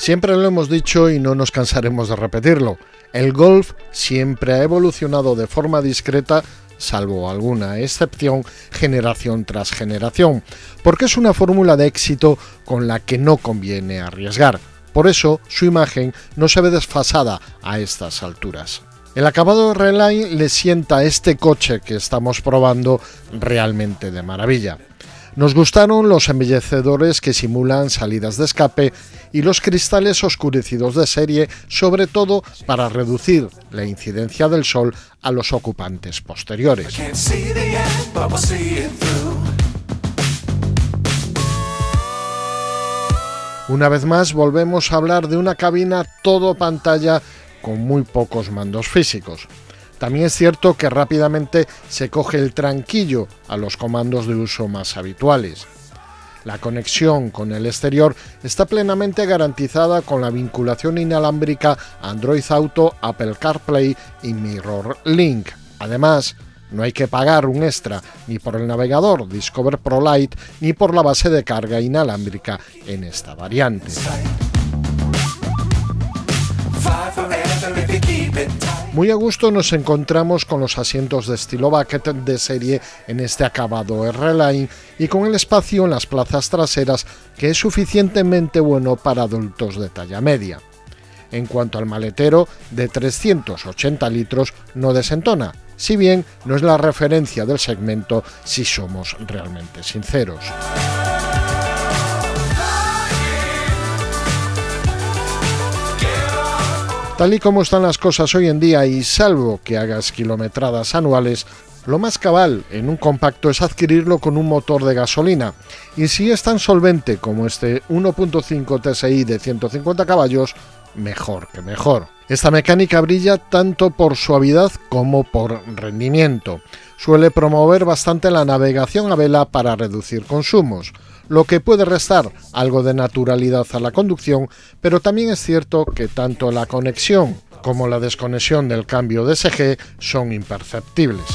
Siempre lo hemos dicho y no nos cansaremos de repetirlo, el Golf siempre ha evolucionado de forma discreta, salvo alguna excepción, generación tras generación, porque es una fórmula de éxito con la que no conviene arriesgar. Por eso, su imagen no se ve desfasada a estas alturas. El acabado R-Line le sienta a este coche que estamos probando realmente de maravilla. Nos gustaron los embellecedores que simulan salidas de escape y los cristales oscurecidos de serie, sobre todo para reducir la incidencia del sol a los ocupantes posteriores. Una vez más volvemos a hablar de una cabina todo pantalla con muy pocos mandos físicos. También es cierto que rápidamente se coge el tranquillo a los comandos de uso más habituales. La conexión con el exterior está plenamente garantizada con la vinculación inalámbrica Android Auto, Apple CarPlay y Mirror Link. Además, no hay que pagar un extra ni por el navegador Discover Pro Light ni por la base de carga inalámbrica en esta variante. Muy a gusto nos encontramos con los asientos de estilo bucket de serie en este acabado R-Line y con el espacio en las plazas traseras que es suficientemente bueno para adultos de talla media. En cuanto al maletero, de 380 litros no desentona, si bien no es la referencia del segmento si somos realmente sinceros. Tal y como están las cosas hoy en día y salvo que hagas kilometradas anuales, lo más cabal en un compacto es adquirirlo con un motor de gasolina y si es tan solvente como este 1.5 TSI de 150 caballos, mejor que mejor. Esta mecánica brilla tanto por suavidad como por rendimiento. Suele promover bastante la navegación a vela para reducir consumos, lo que puede restar algo de naturalidad a la conducción, pero también es cierto que tanto la conexión como la desconexión del cambio DSG son imperceptibles.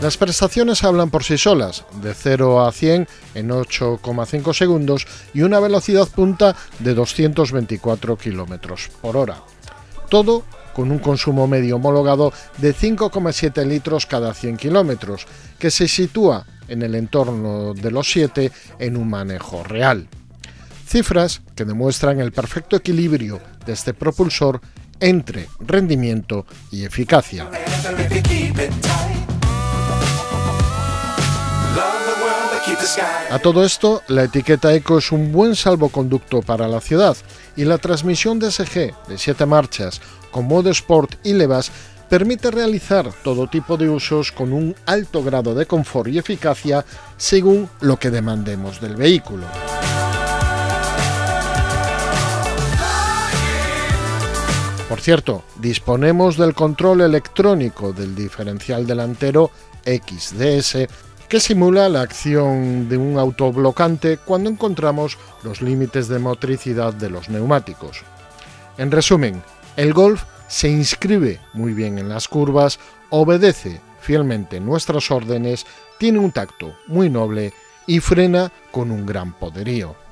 Las prestaciones hablan por sí solas, de 0 a 100 en 8,5 segundos y una velocidad punta de 224 km por hora. Todo con un consumo medio homologado de 5,7 litros cada 100 km, que se sitúa en el entorno de los 7 en un manejo real. Cifras que demuestran el perfecto equilibrio de este propulsor entre rendimiento y eficacia. A todo esto, la etiqueta Eco es un buen salvoconducto para la ciudad y la transmisión DSG de 7 marchas con modo Sport y levas permite realizar todo tipo de usos con un alto grado de confort y eficacia según lo que demandemos del vehículo. Por cierto, disponemos del control electrónico del diferencial delantero XDS que simula la acción de un autoblocante cuando encontramos los límites de motricidad de los neumáticos. En resumen, el Golf se inscribe muy bien en las curvas, obedece fielmente nuestras órdenes, tiene un tacto muy noble y frena con un gran poderío.